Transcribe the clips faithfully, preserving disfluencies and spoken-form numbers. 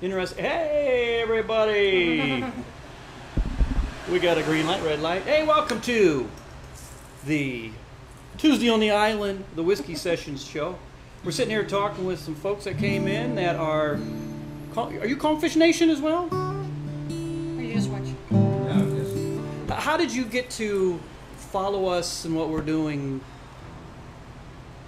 Interesting. Hey, everybody. We got a green light, red light. Hey, welcome to the Tuesday on the Island, the Whiskey Sessions show. We're sitting here talking with some folks that came in that are... Are you Conch Fish Nation as well? Or you just watch? No, just... How did you get to follow us and what we're doing?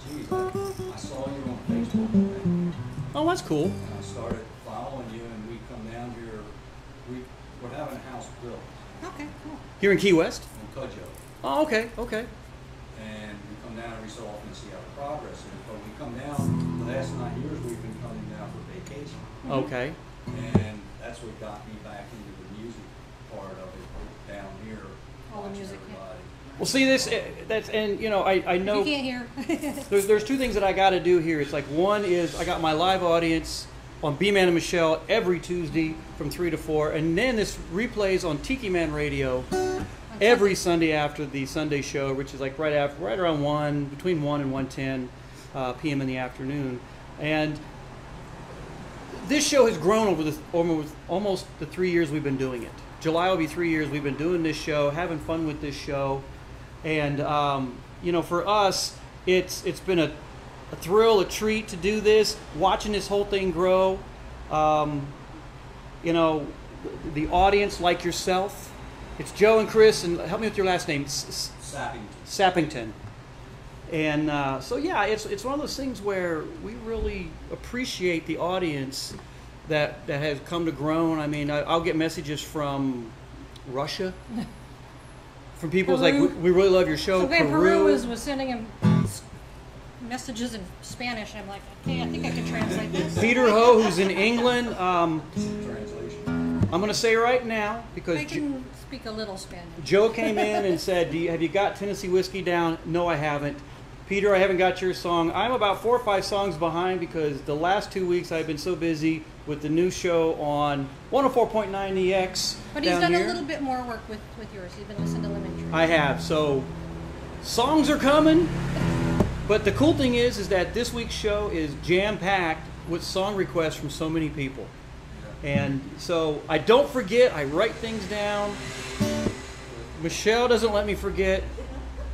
Geez, I saw you on Facebook. Oh, that's cool. And I started following you, and we come down here. We, we're having a house built. Okay, cool. Here in Key West? In Cujo. Oh, okay, okay. And we come down every so often and see how the progress is. But we come down, the last nine years we've been coming down for vacation. Okay. And that's what got me back into the music part of it, down here. All the music, everybody. Well, see this, that's, and you know, I, I know. You can't hear. there's, there's two things that I got to do here. It's like, one is I got my live audience on B-Man and Michelle every Tuesday from three to four. And then this replays on Tiki Man Radio every Sunday after the Sunday show, which is like right after, right around one, between one and one ten uh, p m in the afternoon. And this show has grown over the almost, almost the three years we've been doing it. July will be three years we've been doing this show, having fun with this show. And, um, you know, for us, it's it's been a, a thrill, a treat to do this, watching this whole thing grow. Um, you know, the audience like yourself. It's Joe and Chris, and help me with your last name. S Sappington. Sappington. And uh, so, yeah, it's, it's one of those things where we really appreciate the audience that, that has come to grown. I mean, I, I'll get messages from Russia, from people Peru. Like, we, we really love your show. So Peru, Peru is, was sending him messages in Spanish, and I'm like, okay, I think I can translate this. Peter Ho, who's in England. Um, I'm going to say right now, because... I can speak a little Spanish. Joe came in and said, Do you, have you got Tennessee Whiskey down? No, I haven't. Peter, I haven't got your song. I'm about four or five songs behind because the last two weeks I've been so busy with the new show on one oh four point nine E X. But he's done here. A little bit more work with, with yours. You've been listening to Lemon Tree. I have. So songs are coming. But the cool thing is, is that this week's show is jam-packed with song requests from so many people. And so I don't forget, I write things down. Michelle doesn't let me forget.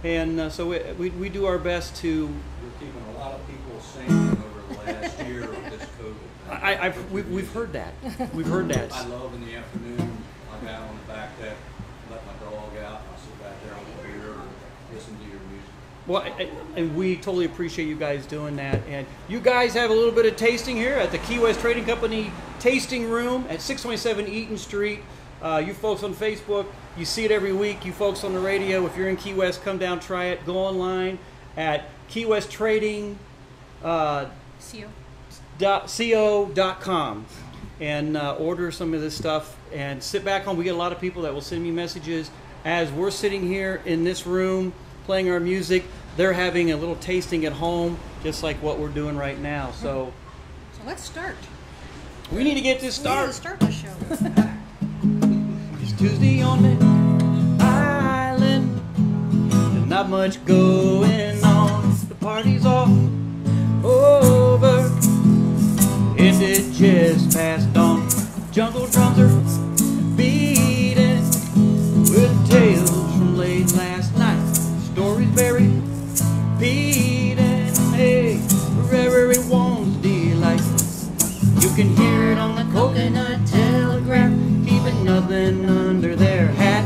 And uh, so we, we, we do our best to... We're keeping a lot of people sane over the last year of this COVID. I, I've, we, we've heard that. We've heard that. I love in the afternoon, I'm out on the back deck, let my dog out, and I'll sit back there on the beer and listen to your music. Well, I, and we totally appreciate you guys doing that. And you guys have a little bit of tasting here at the Key West Trading Company tasting room at six twenty-seven Eaton Street. Uh, you folks on Facebook, you see it every week. You folks on the radio, if you're in Key West, come down, try it. Go online at Key West Trading uh, co dot com and uh, order some of this stuff and sit back home. We get a lot of people that will send me messages as we're sitting here in this room playing our music. They're having a little tasting at home, just like what we're doing right now. So, so let's start. We need to get this started. Let's start the show. It's Tuesday on the island. There's not much going on. The party's all over. And it just passed on. Jungle drums are beating with tales from late last night. Stories buried, beating. Hey, for everyone's delight. You can hear it on the coconut telegraph, keeping nothing under their hat.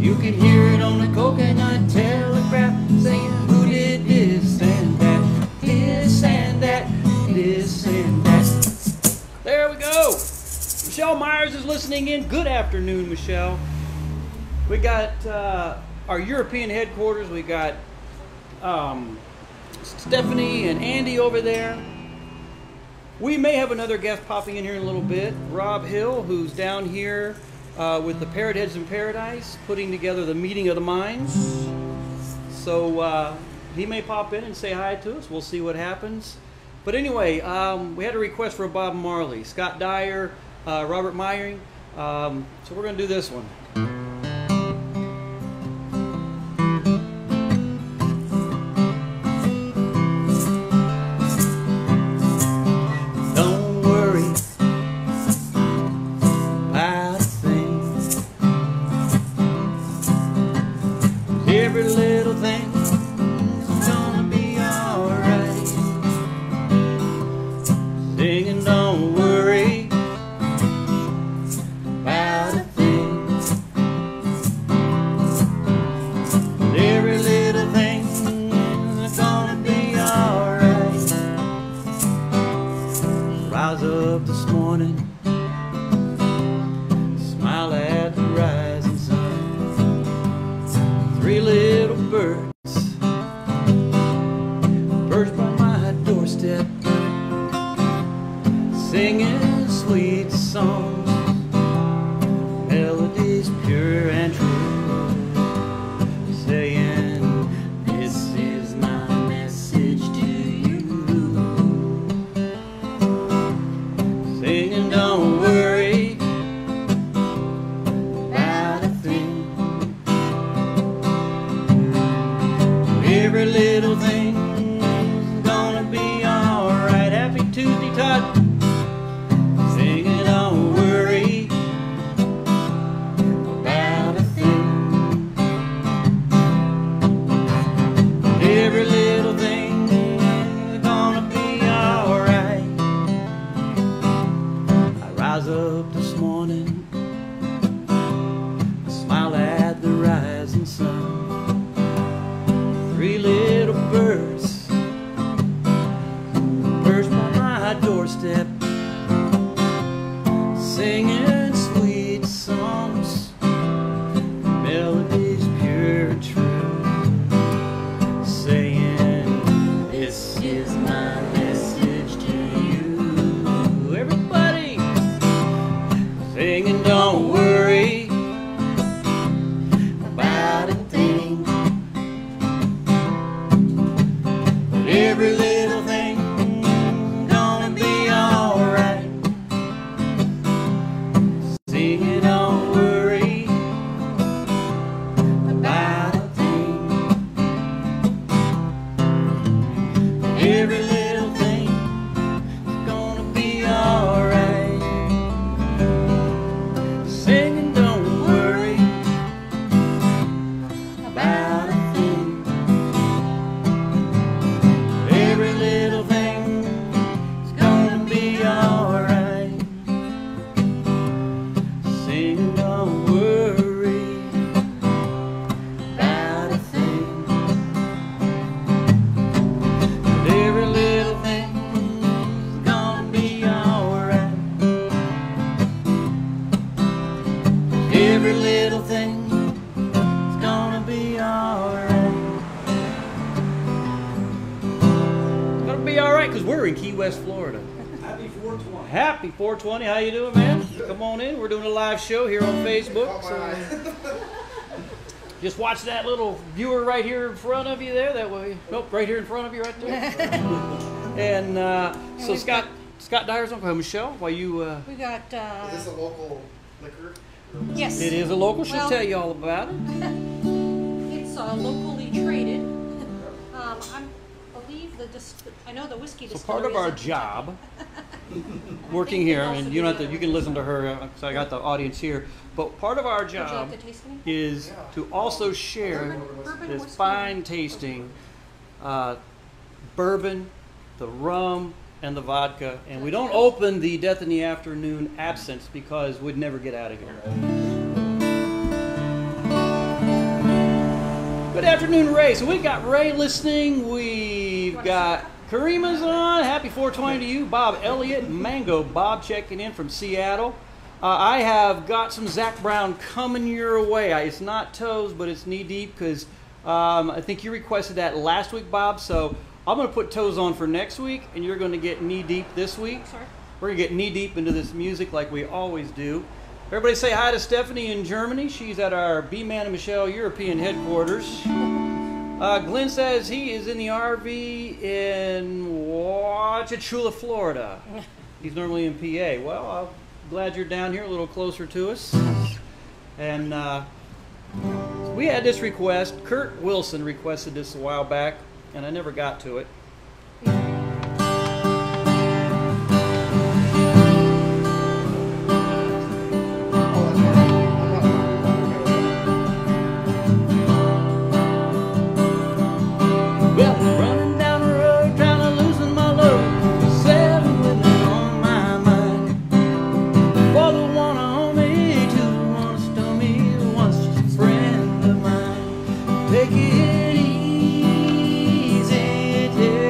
You can hear it on the coconut telegraph, saying who did this and that, this and that, this and that. There we go. Michelle Myers is listening in. Good afternoon, Michelle. We got uh, our European headquarters. We got um, Stephanie and Andy over there. We may have another guest popping in here in a little bit. Rob Hill, who's down here uh, with the Parrot Heads in Paradise, putting together the meeting of the minds. So uh, he may pop in and say hi to us. We'll see what happens. But anyway, um, we had a request for Bob Marley, Scott Dyer, uh, Robert Myring. Um, so we're going to do this one. Smile at the rising sun. Three little birds perched by my doorstep, singing sweet songs, melodies pure and true, saying, this is my message to you. Singing, don't worry about a thing. Every little thing's gonna be alright. Happy Tuesday, Todd. four twenty, how you doing, man? Come on in. We're doing a live show here on Facebook. So just watch that little viewer right here in front of you there. That way, nope, right here in front of you, right there. and uh, so and Scott, got, Scott Dyer's on. Michelle, while you, uh, we got. Uh, is this a local liquor? Yes, it is a local. She'll well, tell you all about it. It's uh, locally traded. Um, I'm. The dis I know the whiskey distillery. So part of our job, working here, and you don't have to. You can listen to her. Uh, so I got the audience here, but part of our job like to is yeah. to also share urban, urban this whiskey. fine tasting uh, bourbon, the rum, and the vodka. And we don't open the Death in the Afternoon absinthe because we'd never get out of here. Good afternoon, Ray. So we got Ray listening. We We've got Karima's on. Happy four twenty to you. Bob Elliott, Mango Bob checking in from Seattle. Uh, I have got some Zach Brown coming your way. I, it's not Toes, but it's Knee Deep because um, I think you requested that last week, Bob. So I'm going to put Toes on for next week, and you're going to get Knee Deep this week. Sorry. We're going to get Knee Deep into this music like we always do. Everybody say hi to Stephanie in Germany. She's at our B-Man and Michelle European headquarters. Uh, Glenn says he is in the R V in Wachachula, Florida. He's normally in P A. Well, I'm glad you're down here a little closer to us. And uh, we had this request. Kurt Wilson requested this a while back, and I never got to it. Take it easy, dear.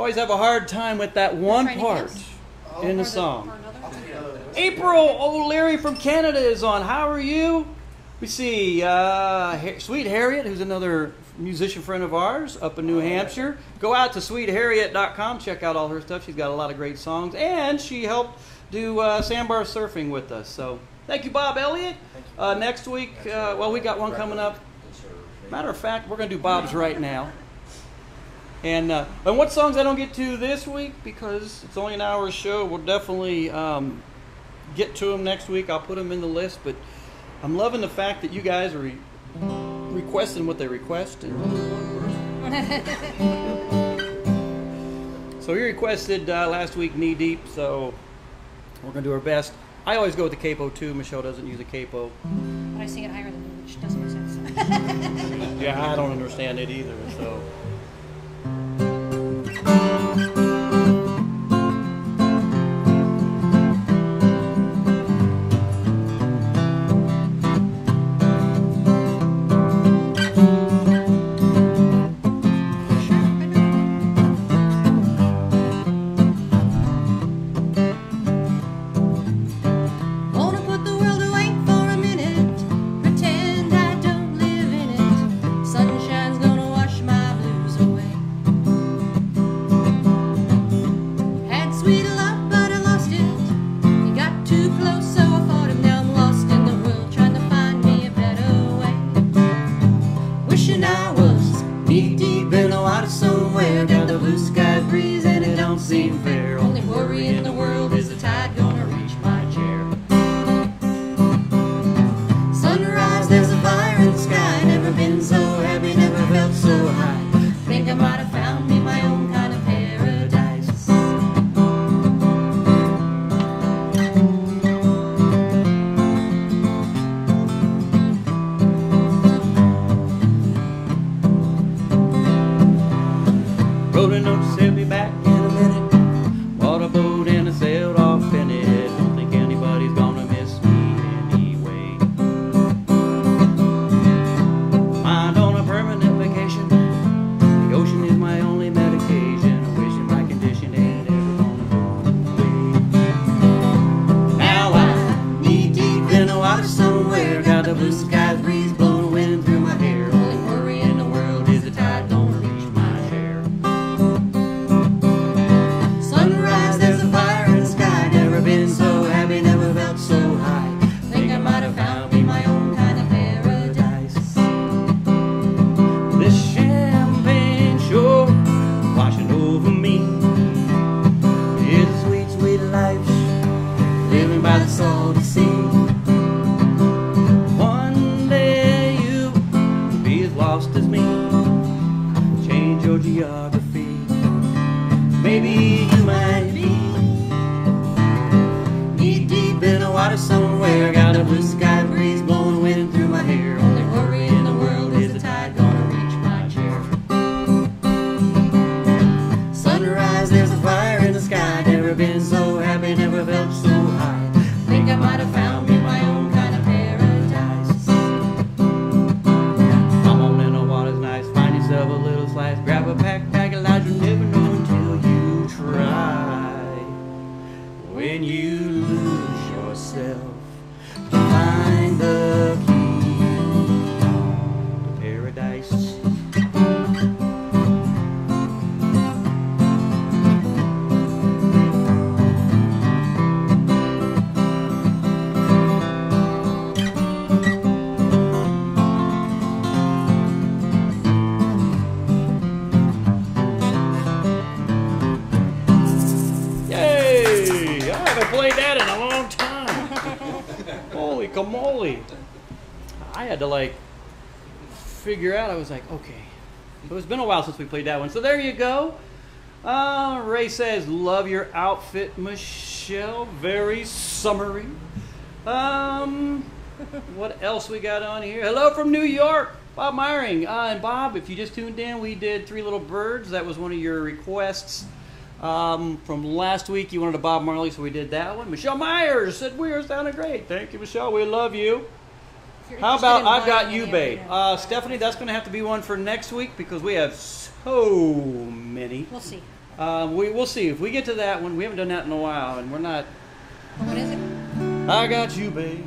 always have a hard time with that one part oh, in the song. April O'Leary from Canada is on. How are you? We see uh, Sweet Harriet, who's another musician friend of ours up in New Hampshire. Go out to sweet harriet dot com. Check out all her stuff. She's got a lot of great songs. And she helped do uh, sandbar surfing with us. So thank you, Bob Elliott. You. Uh, next week, uh, well, we got one coming up. Matter of fact, we're going to do Bob's right now. And, uh, and what songs I don't get to this week, because it's only an hour show, we'll definitely um, get to them next week. I'll put them in the list, but I'm loving the fact that you guys are re requesting what they request. So you requested uh, last week Knee Deep, so we're going to do our best. I always go with the capo too. Michelle doesn't use a capo. But I sing it higher than you, which doesn't make sense. Yeah, I don't understand it either, so... figure out, I was like, okay. So it's been a while since we played that one. So there you go. Uh, Ray says, love your outfit, Michelle. Very summery. Um, what else we got on here? Hello from New York, Bob Myring. Uh, and Bob, if you just tuned in, we did Three Little Birds. That was one of your requests um, from last week. You wanted a Bob Marley, so we did that one. Michelle Myers said, we are sounding great. Thank you, Michelle. We love you. How about I've Got You, Babe? Uh, Stephanie, that's going to have to be one for next week because we have so many. We'll see. Uh, we, we'll see. If we get to that one, we haven't done that in a while, and we're not... What is it? I got you, babe.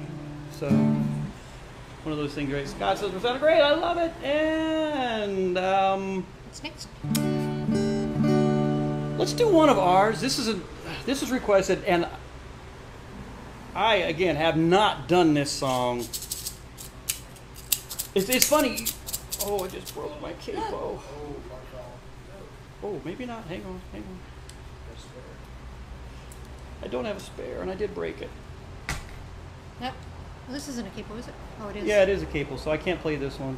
So, one of those things, right? Scott says, we sound great. I love it. And... Um, what's next? Let's do one of ours. This is a, this was requested, and I, again, have not done this song. It's, it's funny. Oh, I just broke my capo. Oh, maybe not. Hang on, hang on. I don't have a spare, and I did break it. Yep. Well, this isn't a capo, is it? Oh, it is. Yeah, it is a capo, so I can't play this one.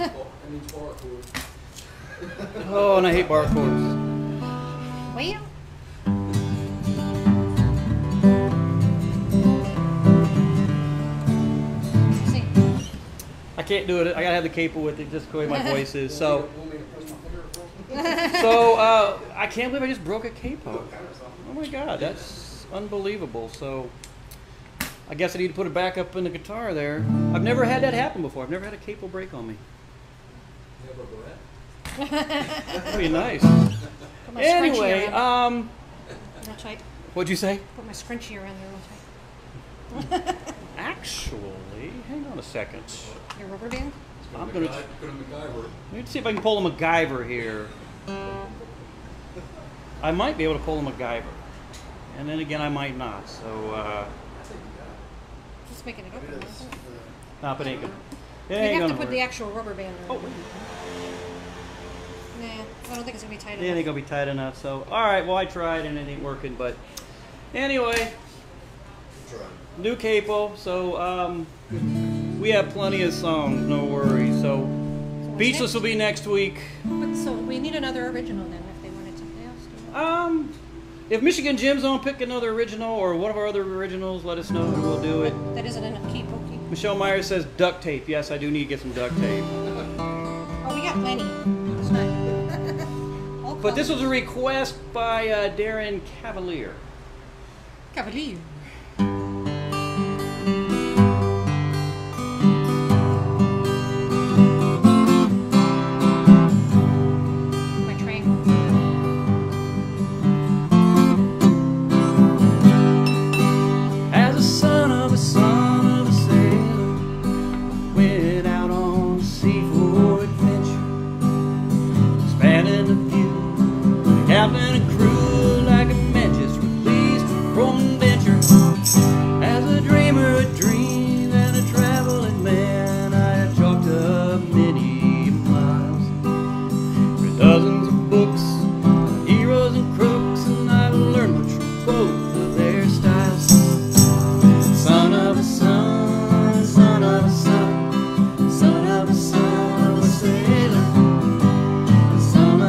I need bar chords. Oh, and I hate bar chords. Well, I can't do it. I gotta have the capo with it, just the way my voice is. So, so uh, I can't believe I just broke a capo. Oh my God, that's unbelievable. So, I guess I need to put it back up in the guitar there. I've never had that happen before. I've never had a capo break on me. That'd be nice. Anyway, um, real tight. What'd you say? Put my scrunchie around there real tight. Actually, hang on a second. Your rubber band? I'm gonna. Put a MacGyver. Let's see if I can pull a MacGyver here. I might be able to pull a MacGyver, and then again, I might not. So. Uh, Just making it open. Nah, but ain't gonna. You have to put the actual rubber band on. Nah, I don't think it's going to be tight enough. Yeah, it ain't going to be tight enough, so... Alright, well, I tried and it ain't working, but... Anyway... New capo, so, um... we have plenty of songs, no worries, so... Beachless will be next week. But so, we need another original then, if they wanted something else to... Um... If Michigan Jim's don't pick another original, or one of our other originals, let us know and we'll do it. That isn't enough capo. Michelle Myers says duct tape. Yes, I do need to get some duct tape. Oh, we got plenty. But this was a request by uh, Darren Cavalier. Cavalier. My train. As a son of a son of a sailor, went out on the sea for adventure, spanning the view. Having a crew like a man just released from venture. As a dreamer, a dream, and a traveling man, I have chalked up many miles. For dozens of books, heroes and crooks, and I've learned much from both of their styles. Son of a son, son of a son, son of a son of a sailor. Son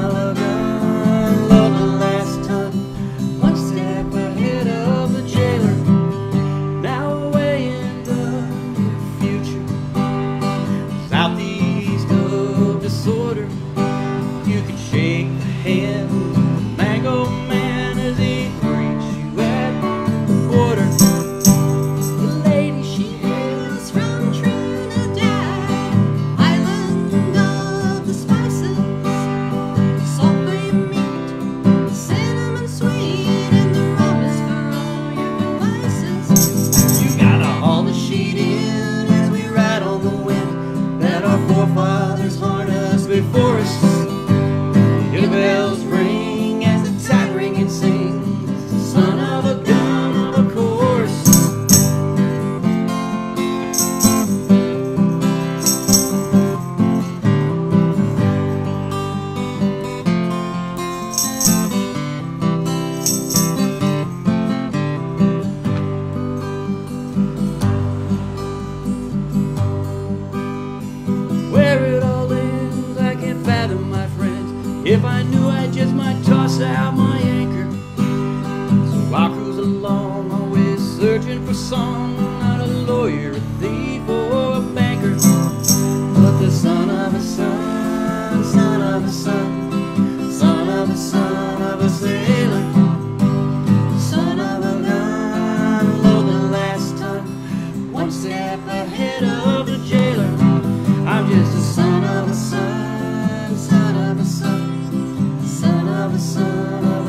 of a son.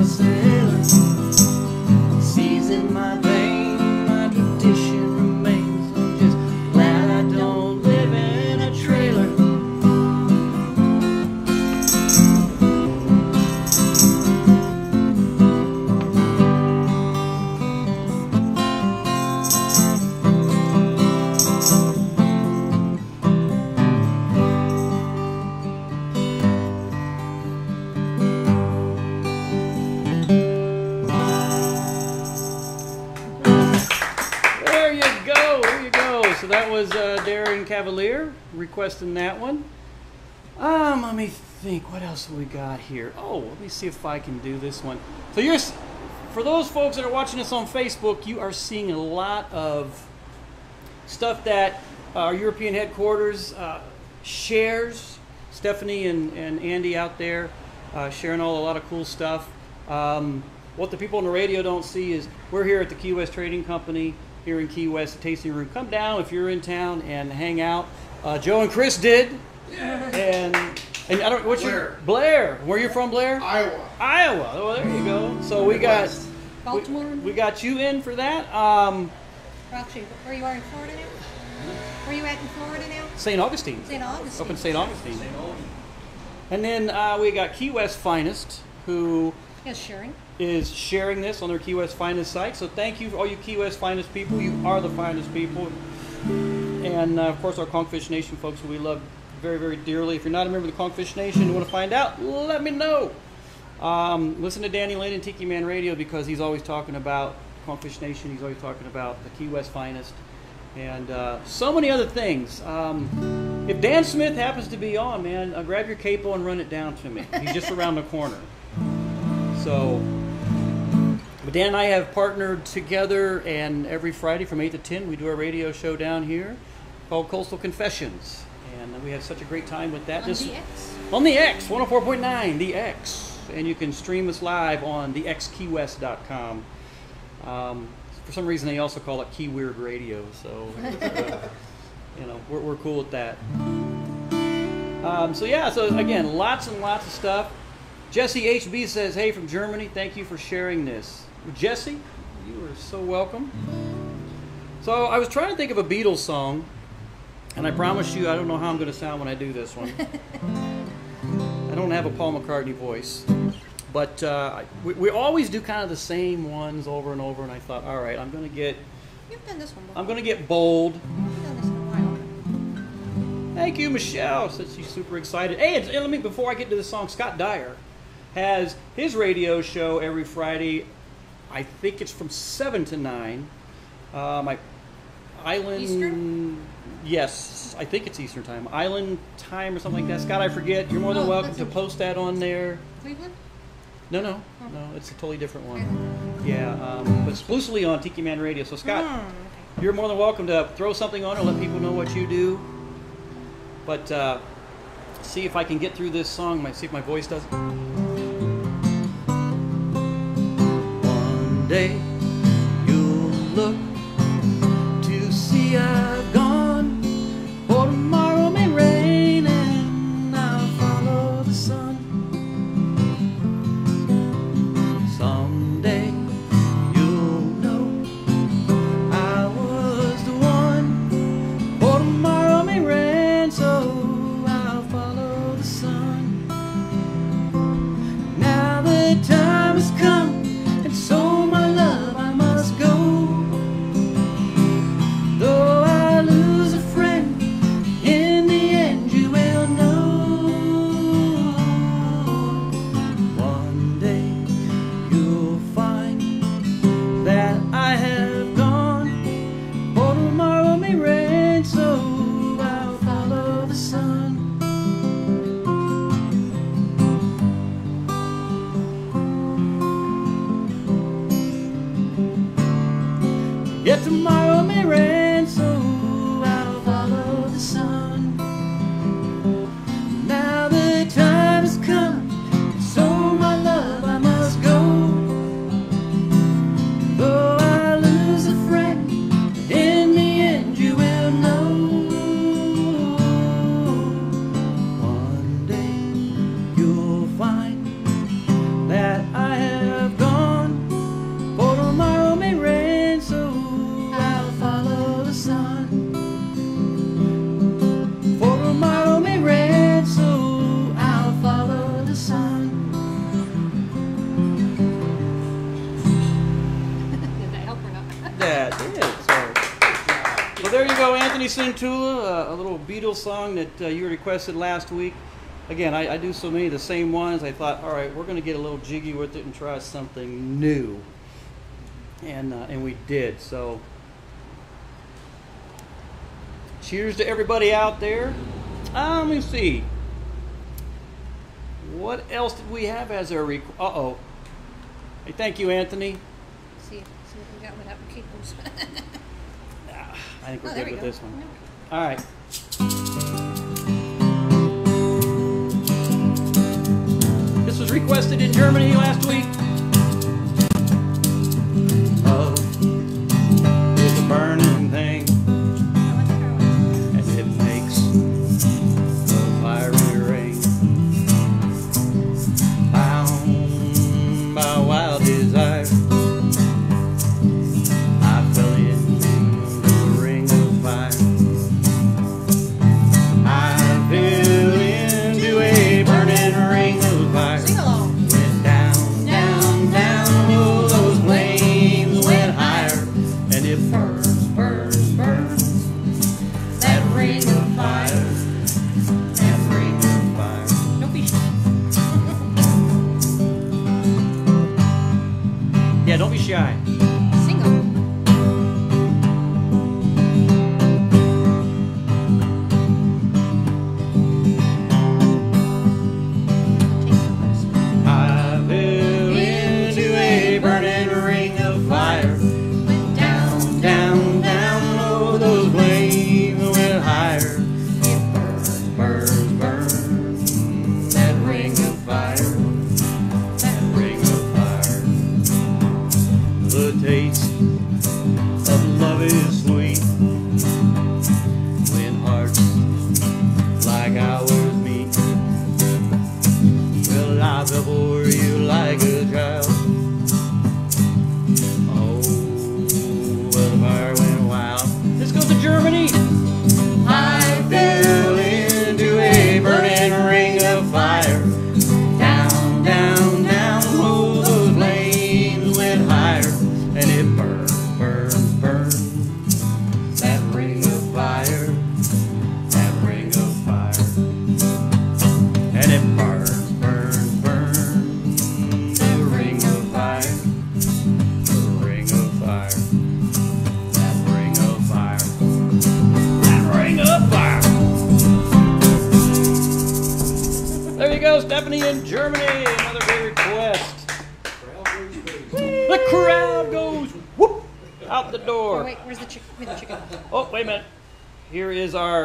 was uh, Darren Cavalier requesting that one. Um, let me think. What else we got here? Oh, let me see if I can do this one. So you're, for those folks that are watching us on Facebook, you are seeing a lot of stuff that our European headquarters uh, shares. Stephanie and, and Andy out there uh, sharing all a lot of cool stuff. Um, what the people on the radio don't see is we're here at the Key West Trading Company here in Key West, the tasting room. Come down if you're in town and hang out. Uh, Joe and Chris did. Yeah. And and I don't what's Blair. your Blair. Where you from, Blair? Iowa. Iowa. Oh, well, there you go. So we got Baltimore. We, we got you in for that. Um, Actually, where you are in Florida now? Where you at in Florida now? Saint Augustine. Saint Augustine. Up in Saint Augustine. Saint Augustine. And then uh, we got Key West Finest, who is sharing is sharing this on their Key West Finest site. So thank you for all you Key West Finest people. You are the finest people. And uh, of course our Conch Fish Nation folks, who we love very, very dearly. If you're not a member of the Conch Fish Nation and want to find out, let me know. Um, listen to Danny Lane and Tiki Man Radio, because he's always talking about Conch Fish Nation. He's always talking about the Key West Finest and uh, so many other things. Um, if Dan Smith happens to be on, man, uh, grab your capo and run it down to me. He's just around the corner. So, but Dan and I have partnered together, and every Friday from eight to ten we do a radio show down here called Coastal Confessions. And we have such a great time with that. On this, the X? On the X, one oh four point nine, the X. And you can stream us live on the x key west dot com. Um, for some reason, they also call it Key Weird Radio. So, uh, you know, we're, we're cool with that. Um, so, yeah, so again, lots and lots of stuff. Jesse H B says, hey, from Germany, thank you for sharing this. Jesse, you are so welcome. So, I was trying to think of a Beatles song. And I promise you, I don't know how I'm going to sound when I do this one. I don't have a Paul McCartney voice. But uh, we, we always do kind of the same ones over and over. And I thought, all right, I'm going to get... You've done this one before. I'm going to get bold. You've done this one. Thank you, Michelle. Said she's super excited. Hey, it's, let me, before I get to the song, Scott Dyer has his radio show every Friday. I think it's from seven to nine. Uh, my Island... Eastern? Yes, I think it's Eastern Time. Island Time or something like that. Scott, I forget. You're more than oh, welcome to post that on there. Cleveland? No, no. Oh. No, it's a totally different one. Okay. Yeah, um, but exclusively on Tiki Man Radio. So, Scott, oh, okay. You're more than welcome to throw something on or let people know what you do. But uh, see if I can get through this song. Might see if my voice does it. One day you'll look to see I've gone. Tomorrow may rain and I'll follow the sun. Someday you'll know I was the one. For tomorrow may rain, so I'll follow the sun. Now the time has come, and so my love I must go. Though I lose a friend, yet tomorrow may rain, so I'll follow the sun. Now the time has come, so my love I must go. Though I lose a friend, in the end you will know. One day you'll find that I have gone, for tomorrow may rain, so follow the sun. For tomorrow may rain, so I'll follow the sun. Did that help or not? That did. So, well, there you go, Anthony Santula, uh, a little Beatles song that uh, you requested last week. Again, I, I do so many of the same ones. I thought, all right, we're going to get a little jiggy with it and try something new. And uh, and we did. So. Cheers to everybody out there. Um, let me see. What else did we have as our request? Uh-oh. Hey, thank you, Anthony. See, see if we got without the keepers. Nah, I think we're oh, good we with go. this one. No. All right. This was requested in Germany last week. Love is a burning thing, and it makes the fiery rain. Bound by wild desire, I fell into the ring of fire. I fell into a burning ring of fire. Sing along. Went down, down, down, oh, those flames went higher, and it burns, burns, burns, that ring of fire, that ring of fire. Don't be shy. Yeah, don't be shy.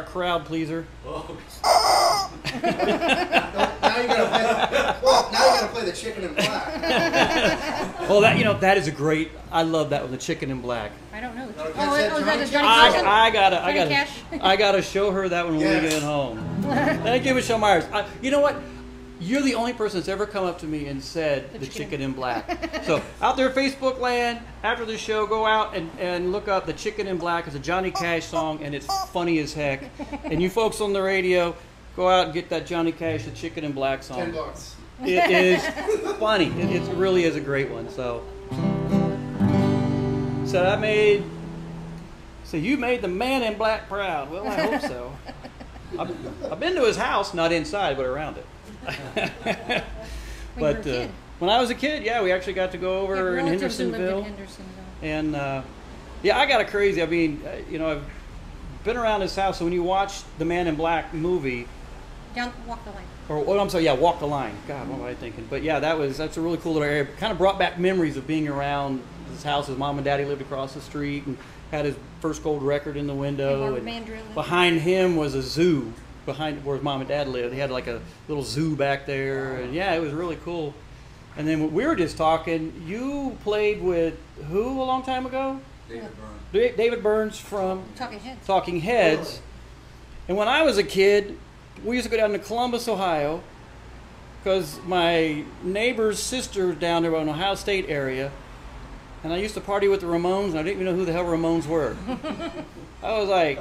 Crowd pleaser. Oh. Now you gotta play. Well, now you gotta play The Chicken in Black. Well, that you know that is a great. I love that with The Chicken in Black. I don't know. The chicken. Oh, oh, oh, that is Johnny Cash. I, I gotta, I gotta, Cash? I gotta show her that when yes. we get home. Thank you, Michelle Myers. I, you know what? You're the only person that's ever come up to me and said the, the chicken. chicken in black. So out there, Facebook land, after the show, go out and, and look up The Chicken in Black. It's a Johnny Cash song, and it's funny as heck. And you folks on the radio, go out and get that Johnny Cash, The Chicken in Black song. Ten bucks. It is funny. It, it really is a great one. So, so I made. So you made the Man in Black proud. Well, I hope so. I've, I've been to his house, not inside, but around it. But when, uh, kid. when I was a kid, yeah, we actually got to go over yeah, in, Hendersonville. in Hendersonville. And uh, yeah, I got a crazy. I mean, uh, you know, I've been around his house. So when you watch the Man in Black movie, down Walk the Line. Or oh, I'm sorry, yeah, Walk the Line. God, what am I thinking? But yeah, that was that's a really cool little area. Kind of brought back memories of being around his house. His mom and daddy lived across the street and had his first gold record in the window. And and behind him was a zoo. Behind where his mom and dad lived, he had like a little zoo back there, and yeah, it was really cool. And then we were just talking. You played with who a long time ago? David Burns. David Burns from Talking Heads. Talking Heads. And when I was a kid, we used to go down to Columbus, Ohio, because my neighbor's sister down there in the Ohio State area. And I used to party with the Ramones, and I didn't even know who the hell Ramones were. I was like,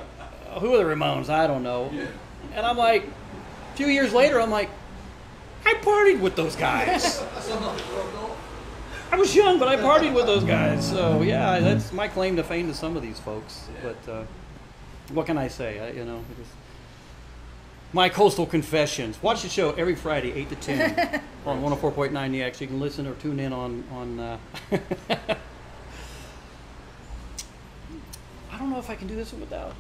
who are the Ramones? I don't know. Yeah. And I'm like, a few years later, I'm like, I partied with those guys. I was young, but I partied with those guys. So, yeah, that's my claim to fame to some of these folks. But uh, what can I say? I, you know, just... My Coastal Confessions. Watch the show every Friday, eight to ten, on one oh four point nine E X. You can listen or tune in on... on uh... I don't know if I can do this one without...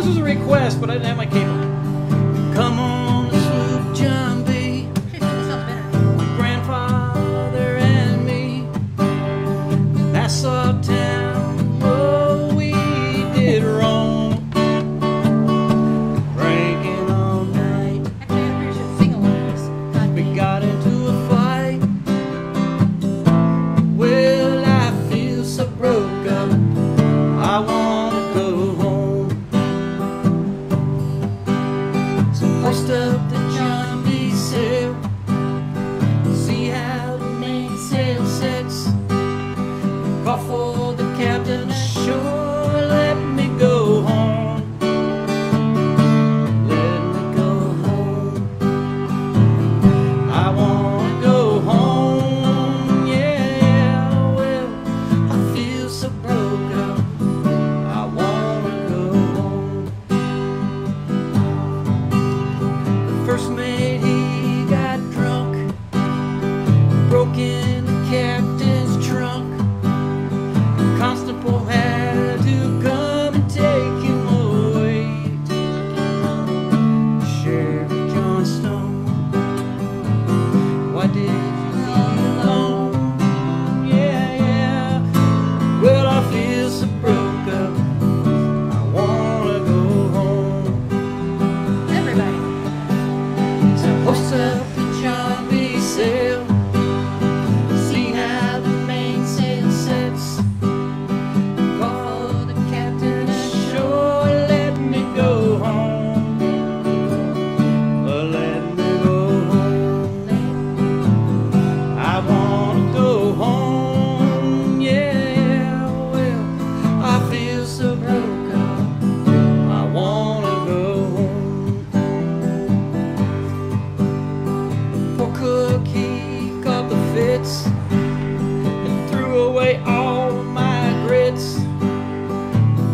This was a request, but I didn't have my cable. Come on the sloop, John B. My grandfather and me. Nassau town, oh, we did roam. Drinking all night. I can't hear you sing along. We got into a fight. Well, I feel so broke up. I want to go home. Up the John B. sail, see how the mainsail sets. Call for the captain ashore, let me go home, let me go home. I wanna go home, yeah, well, I feel so broke up, I wanna go home. First mate, he got drunk, broke in the captain's trunk. The constable had to come and take him away. Sheriff Johnstone, why did you leave me alone? Yeah, yeah, well, I feel so broke up, I wanna go home. Everybody. Hoist up the John B. sail, see how the mainsail sets. Call the captain ashore, let me go home, let me go home. I wanna go home, yeah, well, I feel so broke up, I wanna go home. Poor cook, he caught the fits and threw away all my grits.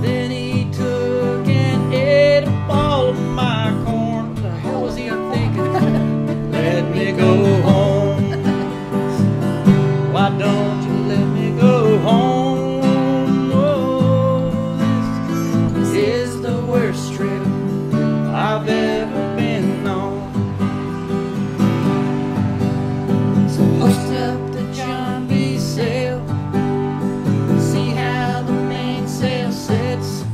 Then he took and ate up all of my corn. What the hell was he thinking? Let me go home. Why don't you let me go home? Oh, this is the worst trip I've ever been on. So hoist up the John B. sail, see how the mainsail sets.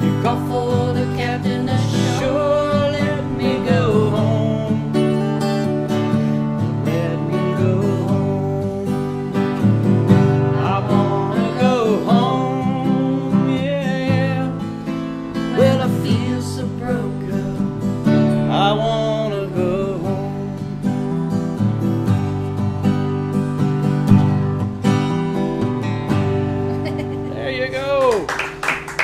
You call for the captain ashore, let me go home, let me go home. I wanna go home, yeah, well, I feel so broke up, I wanna go home. There you go.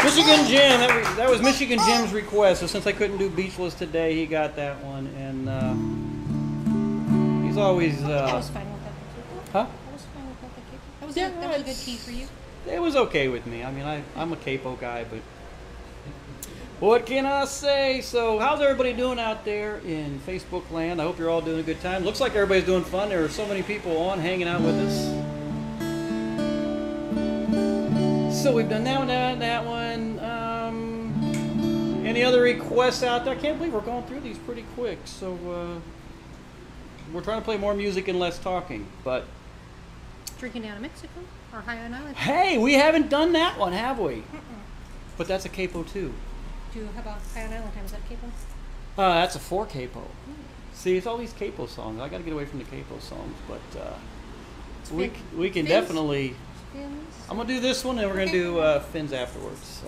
Michigan Jim, that was, that was Michigan Jim's request. So since I couldn't do Beachless today, he got that one. And uh, he's always, I uh, was fine with that particular. huh? I was fine with that particular. That was, Yeah, a, that was a good it's- key for you. it was okay with me. I mean, I, I'm a capo guy, but what can I say? So how's everybody doing out there in Facebook land? I hope you're all doing a good time. Looks like everybody's doing fun. There are so many people on hanging out with us. So we've done that one, that, that one. Um, any other requests out there? I can't believe we're going through these pretty quick. So uh, we're trying to play more music and less talking. But Drinking down in Mexico or High on Island. hey, we haven't done that one, have we? But that's a capo too. Do you have a High on Island time? Is that Capo? Uh, that's a four capo. See, it's all these capo songs. I got to get away from the capo songs, but uh, we Fin- c- we can fins? definitely. Fins? I'm gonna do this one, and we're gonna Okay. do uh, fins afterwards. So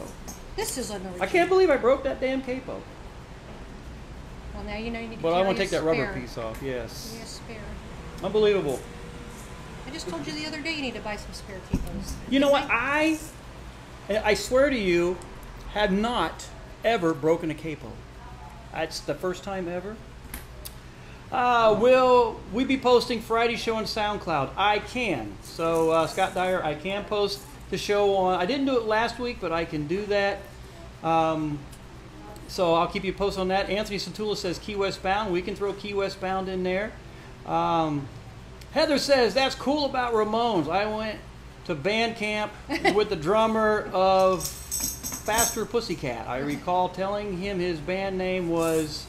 This is an original. I can't believe I broke that damn capo. Well, now you know you need to But I want to carry a take that rubber spare. piece off. Yes, You need a spare. unbelievable. I just told you the other day you need to buy some spare capos. You know what? I I swear to you, have not ever broken a capo. That's the first time ever. Uh, will we be posting Friday's show on SoundCloud? I can. So uh, Scott Dyer, I can post the show on. I didn't do it last week, but I can do that. Um, so I'll keep you posted on that. Anthony Santula says Key West Bound. We can throw Key West Bound in there. Um, Heather says that's cool about Ramones. I went to band camp with the drummer of Faster Pussycat. I recall telling him his band name was,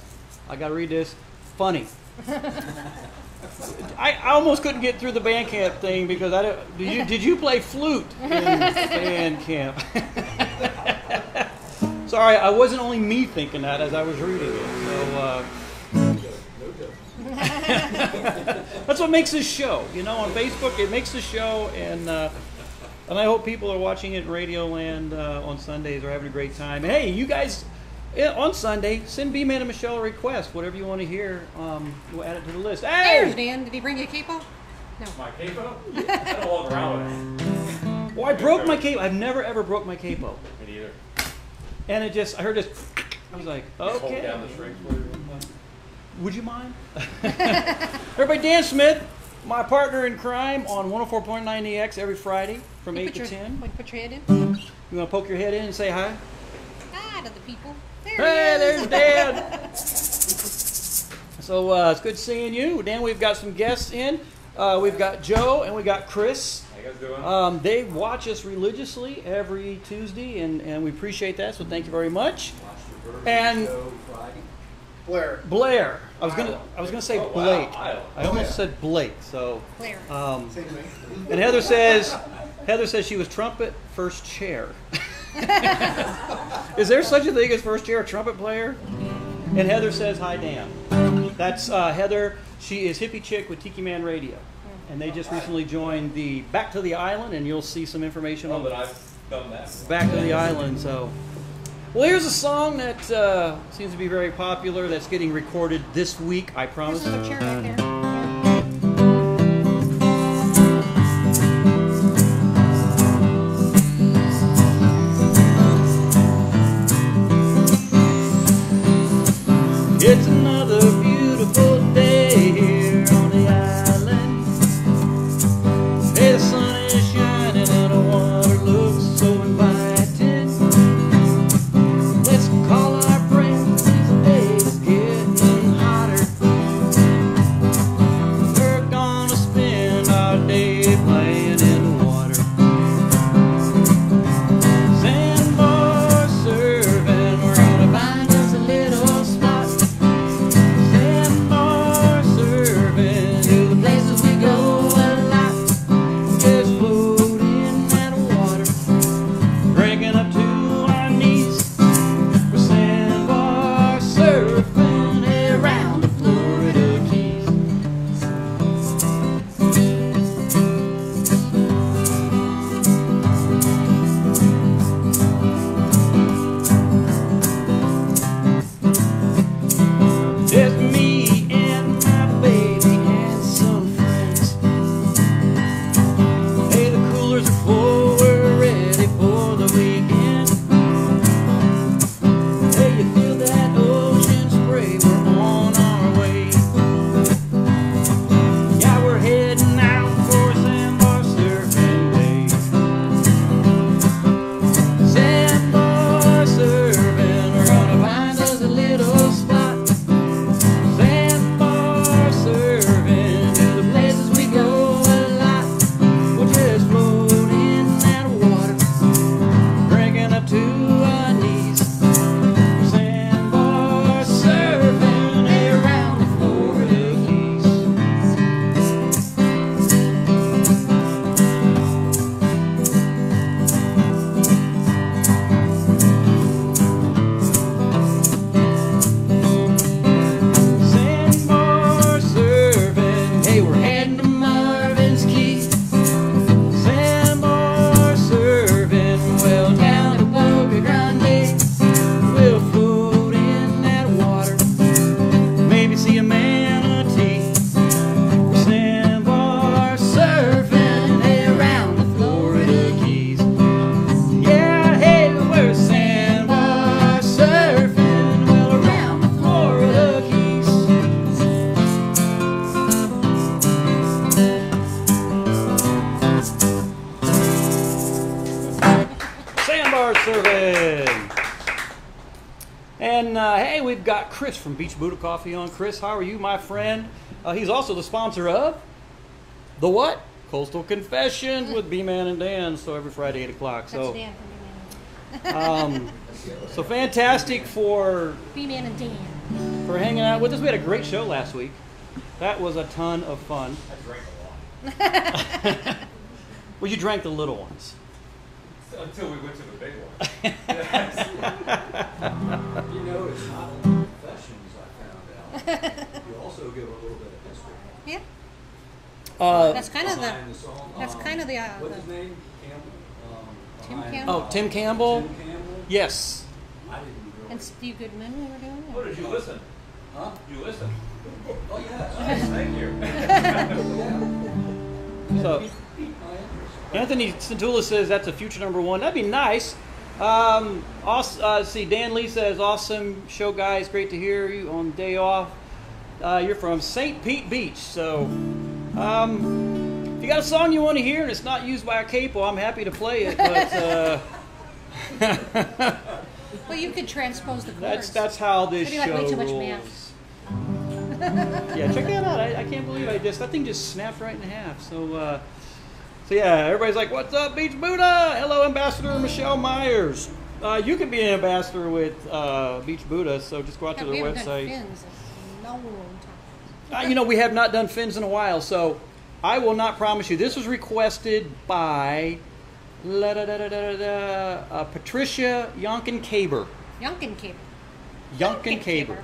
I gotta read this, Funny. I, I almost couldn't get through the band camp thing because I didn't, did you did you play flute in band camp? Sorry, I wasn't only me thinking that as I was reading it. So uh, no joke. No joke. That's what makes this show, you know. On Facebook, it makes the show, and uh, and I hope people are watching it in Radioland uh, on Sundays are having a great time. Hey, you guys. Yeah, on Sunday, send B-Man and Michelle a request. Whatever you want to hear, um, we'll add it to the list. Hey! There's Dan. Did he bring you a capo? No. My capo? I don't walk around with it. Well, I broke my capo. I've never, ever broke my capo. Me neither. And it just, I heard this. I was like, okay. Hold down the strings for you. Would you mind? Everybody, Dan Smith, my partner in crime on one oh four point nine E X every Friday from you eight to ten. Like, put your head in. You want to poke your head in and say hi? Hi to the people. There hey, there's Dan. So uh, it's good seeing you, Dan. We've got some guests in. Uh, we've got Joe and we got Chris. How you guys doing? Um, they watch us religiously every Tuesday, and, and we appreciate that. So thank you very much. And Blair. Blair. I was gonna I was gonna say oh, Blake. Wow. I almost yeah. said Blake. So. Blair. Um, and Heather says Heather says she was trumpet first chair. Is there such a thing as first chair trumpet player? And Heather says, hi, Dan. That's uh, Heather. She is hippie chick with Tiki Man Radio. And they just recently joined the Back to the Island, and you'll see some information oh, on but I've done that. Back to the Island. So, well, here's a song that uh, seems to be very popular that's getting recorded this week, I promise. There's another chair right there. It's another beautiful day here on the island. Hey, the sun is shining and the water looks so inviting. Let's call our friends, this day is getting hotter. We're gonna spend our day playing in the water. Sandbar surfing, we're gonna find us a little spot. Chris from Beach Buddha Coffee on. Chris, how are you, my friend? Uh, he's also the sponsor of the what? Coastal Confessions with B-Man and Dan. So every Friday, eight o'clock. So, Dan from B-Man. Um, so fantastic for B-Man and Dan for hanging out with us. We had a great show last week. That was a ton of fun. I drank a lot. Well, you drank the little ones. Until we went to the big one. You know, it's not only confessions, I found out. You also give a little bit of history. Yeah. Uh, that's kind of the. That's kind of the. Uh, What's his name? Campbell. Um, Tim Campbell. Oh, Tim Campbell. Tim Campbell. Yes. I didn't really. And Steve Goodman, we were doing. What did you listen? Huh? Did you listen? Oh yes. Nice. Thank you. Yeah. So. Anthony Centula says that's a future number one. That'd be nice. Um, also, uh, see, Dan Lee says, awesome show, guys. Great to hear you on day off. Uh, you're from Saint Pete Beach. So um, if you got a song you want to hear and it's not used by a capo, I'm happy to play it. But, uh, well, you could transpose the chords. That's, that's how this show like way too much math. Yeah, check that out. I, I can't believe I just, that thing just snapped right in half. So, uh, So yeah, everybody's like, what's up, Beach Buddha? Hello, Ambassador Michelle Myers. Uh, you can be an ambassador with uh, Beach Buddha, so just go out yeah, to their we website. Done fins in a long time. Uh, you know, we have not done fins in a while, so I will not promise you. This was requested by la, da, da, da, da, da, uh, Patricia Yonkin-Caber. Yonkin-Caber. Yonkin-Caber.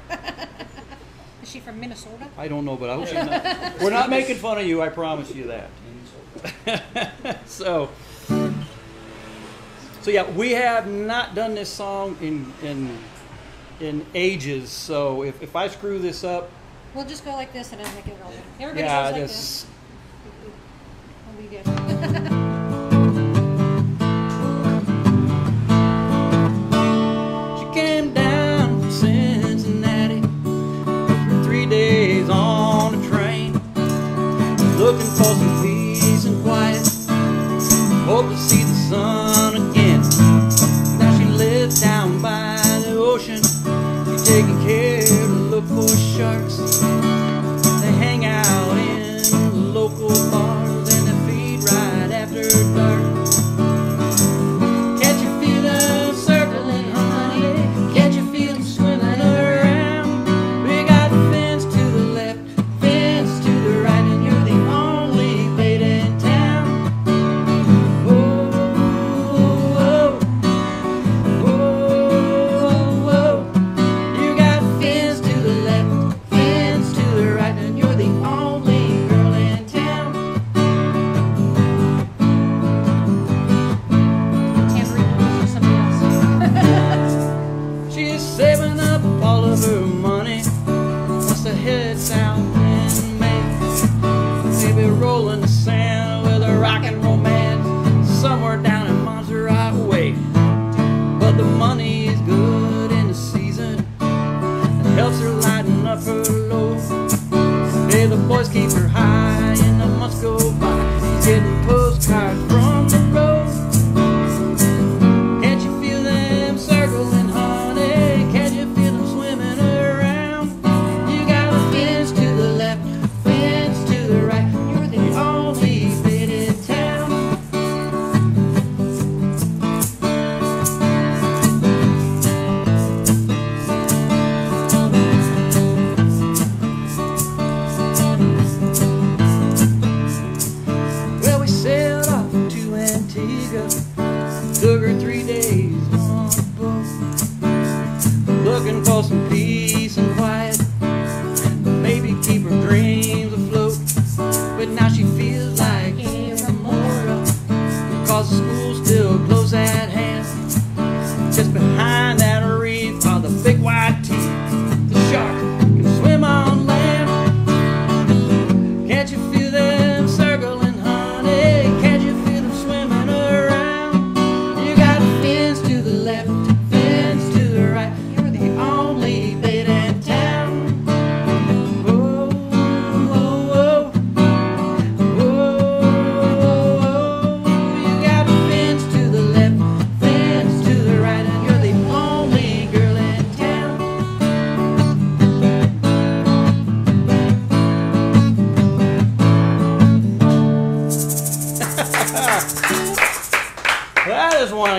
Is she from Minnesota? I don't know, but I hope she's not. We're not making fun of you, I promise you that. so, so yeah, we have not done this song in in in ages. So if if I screw this up, we'll just go like this and then make it all. Everybody yeah, goes like this. We'll be good. She came down from Cincinnati for three days on a train, looking for some peace. Quiet, hope to see the sun again. Now she lives down by the ocean. She's taking care to look for sharks. They hang out in the local bars and they feed right after dark. Can't you feel them circling, honey? Can't you feel them swimming around? We got fins to the left, fins to the right, and you're the only lady.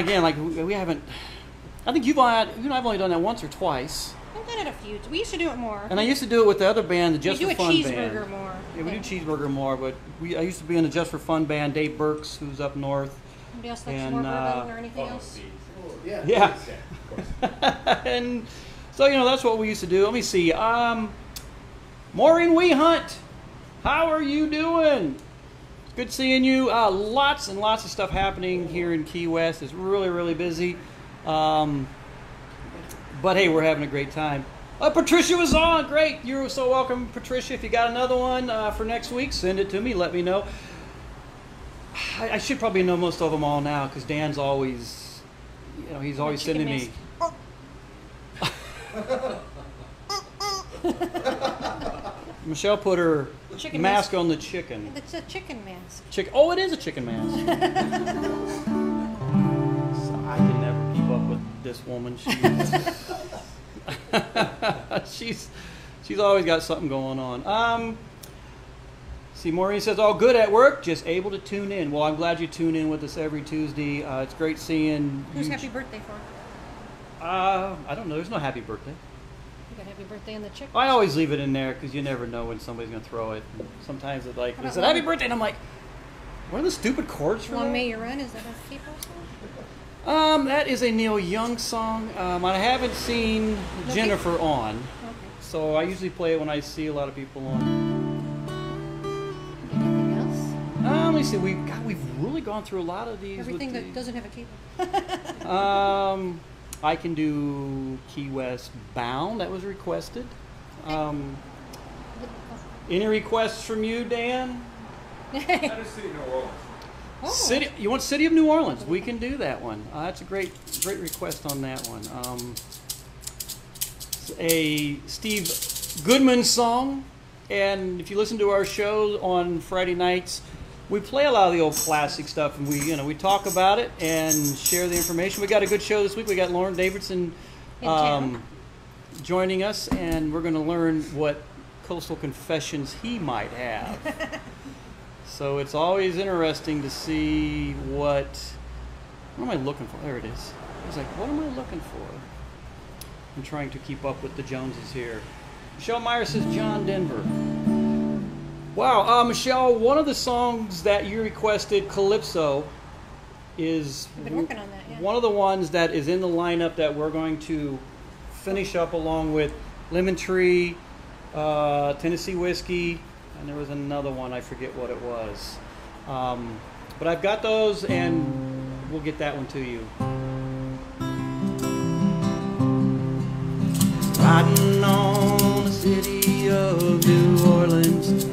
again, like we, we haven't. I think you've only, you and I've only done that once or twice. I've done it a few. We used to do it more. And I used to do it with the other band, the Just for Fun band. We do a cheeseburger band. more. Yeah, we yeah. do cheeseburger more. But we, I used to be in the Just for Fun band. Dave Burks, who's up north. Anybody else like and, more uh, or anything oh, else? Oh, yeah. Yeah. yeah of course. And so you know that's what we used to do. Let me see. Um, Maureen Weehunt, how are you doing? Good seeing you. Uh, lots and lots of stuff happening here in Key West. It's really, really busy. Um, but hey, we're having a great time. Uh, Patricia was on. Great. You're so welcome, Patricia. If you got another one uh, for next week, send it to me. Let me know. I, I should probably know most of them all now because Dan's always, you know, he's always sending me. Michelle put her chicken mask, mask on the chicken. It's a chicken mask. Chick oh, it is a chicken mask. So I can never keep up with this woman. She's, she's, she's always got something going on. Um, see, Maureen says, all good at work, just able to tune in. Well, I'm glad you tune in with us every Tuesday. Uh, it's great seeing Who's you. Happy birthday for? Uh, I don't know. There's no happy birthday. Happy birthday in the chicken. I always leave it in there because you never know when somebody's gonna throw it. Sometimes it's like, is it happy birthday? And I'm like, what are the stupid chords for? Long May You Run, is that a K-pop song? Um, that is a Neil Young song. Um, I haven't seen okay. Jennifer on, okay. so I usually play it when I see a lot of people on. Anything else? Uh, let me see. We God, we've really gone through a lot of these. Everything that the, doesn't have a K-pop. um. I can do Key West Bound. That was requested. Um, any requests from you, Dan? City of New Orleans. Oh. City, you want City of New Orleans? We can do that one. Uh, that's a great, great request on that one. Um, a Steve Goodman song. And if you listen to our show on Friday nights, we play a lot of the old classic stuff, and we, you know, we talk about it and share the information. We got a good show this week. We got Lauren Davidson um, joining us, and we're going to learn what Coastal Confessions he might have. So it's always interesting to see what. What am I looking for? There it is. I was like, what am I looking for? I'm trying to keep up with the Joneses here. Michelle Myers says John Denver. Wow, uh, Michelle, one of the songs that you requested, Calypso, is been working on that, yeah. one of the ones that is in the lineup that we're going to finish up along with Lemon Tree, uh, Tennessee Whiskey, and there was another one, I forget what it was. Um, but I've got those, and we'll get that one to you. Riding on the city of New Orleans,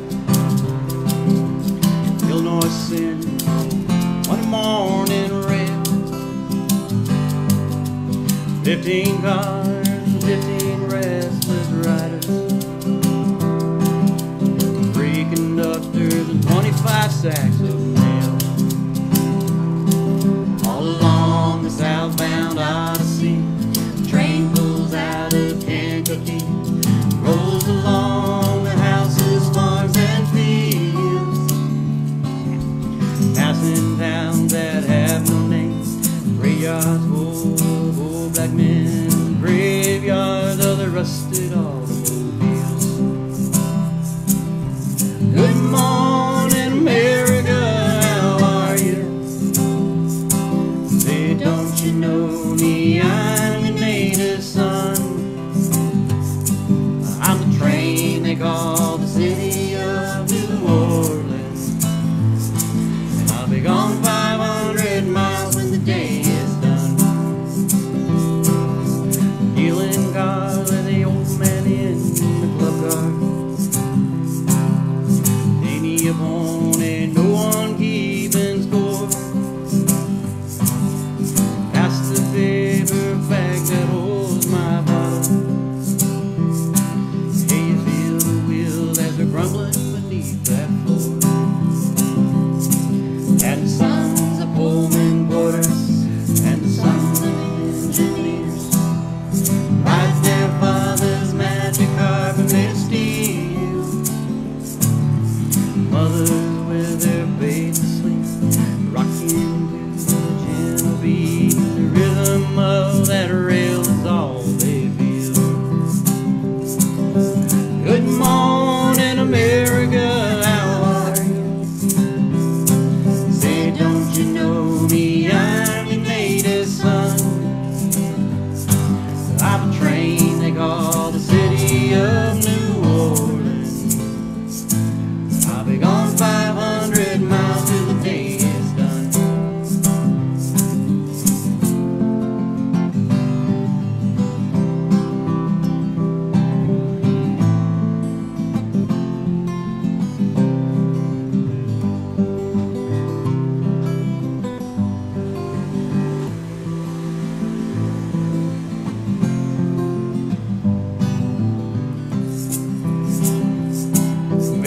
Illinois in one morning red, fifteen cars, fifteen restless riders, three conductors and twenty-five sacks of mail. All along the southbound Odyssey, the train pulls out of Kankakee, rolls along the houses, farms and fields, passing towns that have no names, graveyards full of old black men, graveyards of the rusted automobiles. Good morning, America, how are you? Say, don't you know me? I'm your native son. I'm the train they call the city of New Orleans. Gone five hundred miles when the day is done. Dealing God with the old man in the club car. Any opponent, no one keeping score. Pass the paper bag that holds my bottle. Hey, you feel the wheel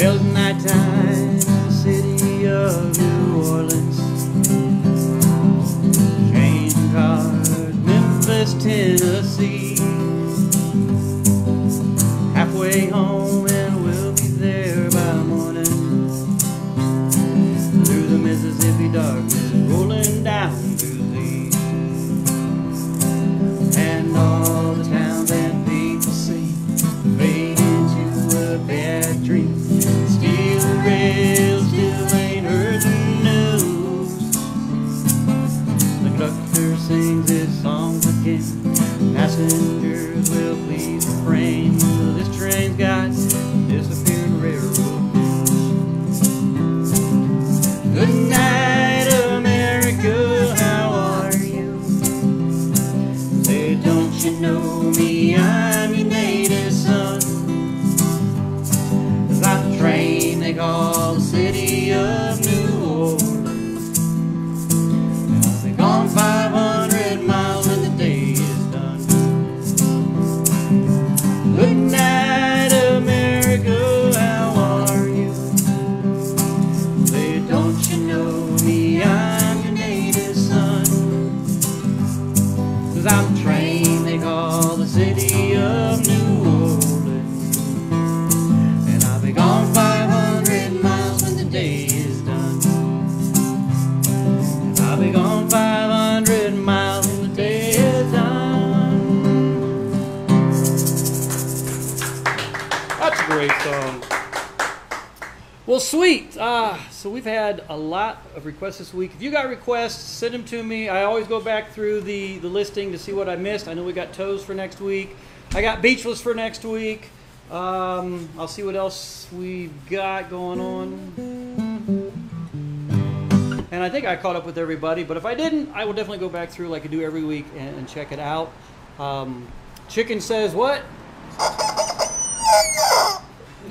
built nighttime in the city of New Orleans. Train cars, Memphis, Tennessee. Halfway home and we'll be there by morning. Through the Mississippi darkness, rolling down through the east. And all the towns and people see fade into a bad dream. Steel rails still ain't heard the news. The conductor sings his songs again. Passengers will please refrain. This train's got disappeared railroad blues. Good night, America, how are you? Say, don't you know me? I'm your native son. There's not a train they call the city of New Orleans. Now they're gone five hundred miles in the day. Good night, America, how are you? Say, don't you know me? I'm your native son. 'Cause I'm trained, they call the city of New Orleans. And I'll be gone five hundred miles when the day is done. And I'll be gone five hundred miles when the day is done. That's a great song. Well, sweet. Uh, so we've had a lot of requests this week. If you got requests, send them to me. I always go back through the, the listing to see what I missed. I know we got Toes for next week. I got Beachless for next week. Um, I'll see what else we've got going on. And I think I caught up with everybody. But if I didn't, I will definitely go back through like I do every week and, and check it out. Um, Chicken says what?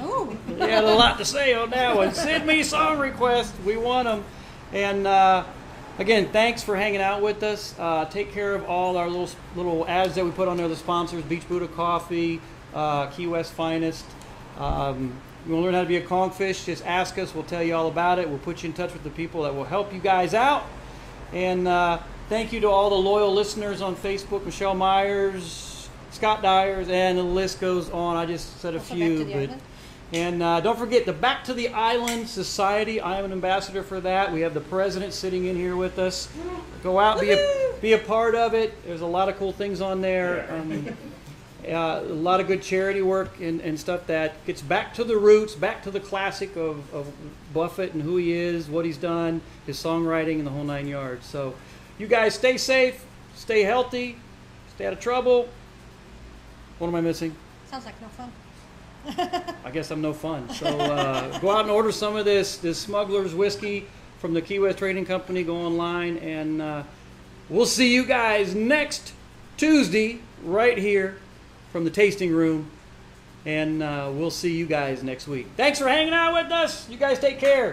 Ooh. They had a lot to say on that one. Send me song requests. We want them. And uh, again, thanks for hanging out with us. Uh, take care of all our little little ads that we put on there, the sponsors, Beach Buddha Coffee, uh, Key West Finest. Um, you want to learn how to be a conch fish? Just ask us. We'll tell you all about it. We'll put you in touch with the people that will help you guys out. And uh, thank you to all the loyal listeners on Facebook, Michelle Myers, Scott Dyer, and the list goes on. I just said a also few. But, and uh, don't forget the Back to the Island Society. I am an ambassador for that. We have the president sitting in here with us. Go out, be a, be a part of it. There's a lot of cool things on there. Yeah. Um, uh, a lot of good charity work and, and stuff that gets back to the roots, back to the classic of, of Buffett and who he is, what he's done, his songwriting, and the whole nine yards. So you guys stay safe, stay healthy, stay out of trouble. What am I missing? Sounds like no fun. I guess I'm no fun. So uh, go out and order some of this this Smuggler's Whiskey from the Key West Trading Company. Go online, and uh, we'll see you guys next Tuesday right here from the tasting room. And uh, we'll see you guys next week. Thanks for hanging out with us. You guys take care.